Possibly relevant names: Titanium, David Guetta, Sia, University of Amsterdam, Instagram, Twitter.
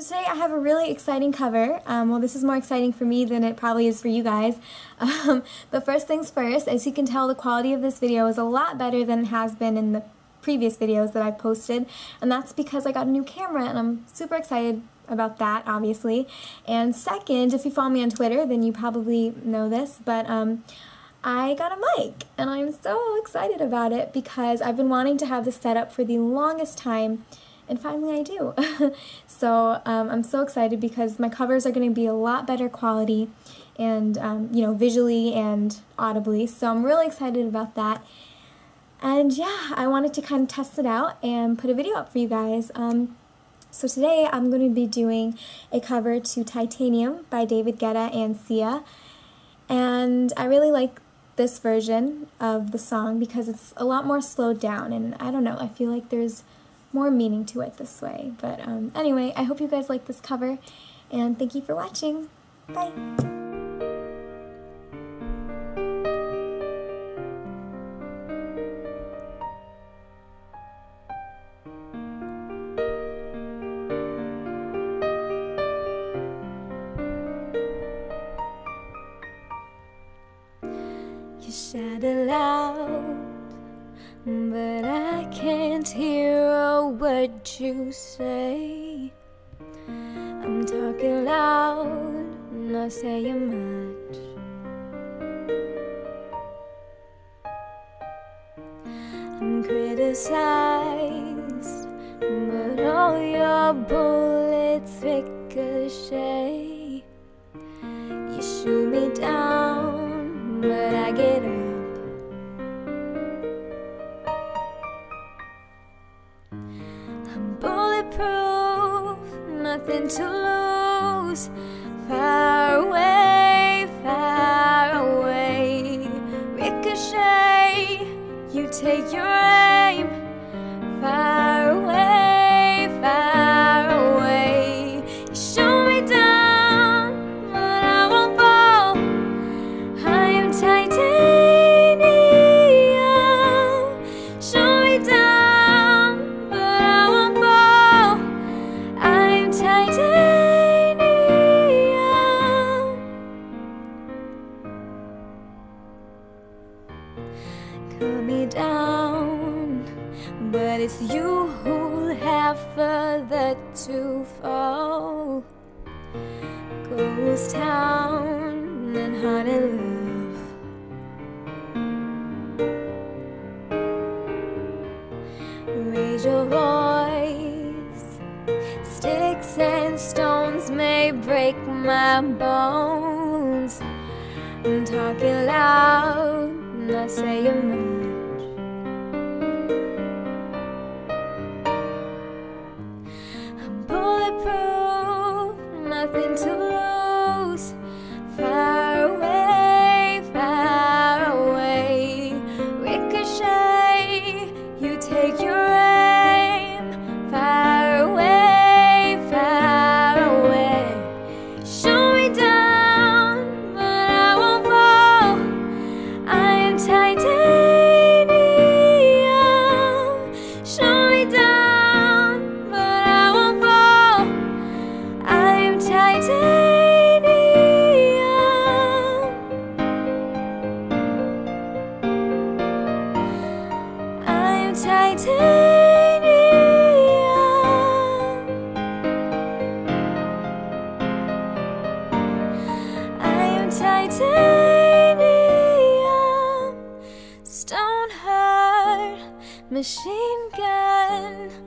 Today I have a really exciting cover. Well, this is more exciting for me than it probably is for you guys. But first things first, as you can tell, the quality of this video is a lot better than it has been in the previous videos that I've posted, and that's because I got a new camera and I'm super excited about that, obviously. And second, if you follow me on Twitter, then you probably know this, but I got a mic, and I'm so excited about it because I've been wanting to have this set up for the longest time. And finally I do. So I'm so excited because my covers are going to be a lot better quality and, you know, visually and audibly. So I'm really excited about that. And yeah, I wanted to kind of test it out and put a video up for you guys. So today I'm going to be doing a cover to Titanium by David Guetta and Sia. And I really like this version of the song because it's a lot more slowed down. And I don't know, I feel like there's more meaning to it this way, but anyway, I hope you guys like this cover, and thank you for watching. Bye! You shout aloud, but I can't hear what you say. I'm talking loud, not saying much. I'm criticized, but all your bullets ricochet. You shoot me down, but I get up. Bulletproof, nothing to lose. Far away, far away. Ricochet, you take your aim. Far away, far away. You shoot me down, but I won't fall. I am titanium. Shoot me down. Cut me down, but it's you who'll have further to fall. Ghost town and haunted love. Raise your voice. Sticks and stones may break my bones. I'm talking loud, not saying much. I'm bulletproof, nothing to lose. Far away, ricochet. You take your aim. Far away, shoot me down. Titanium. I am titanium. Stone heart, machine gun.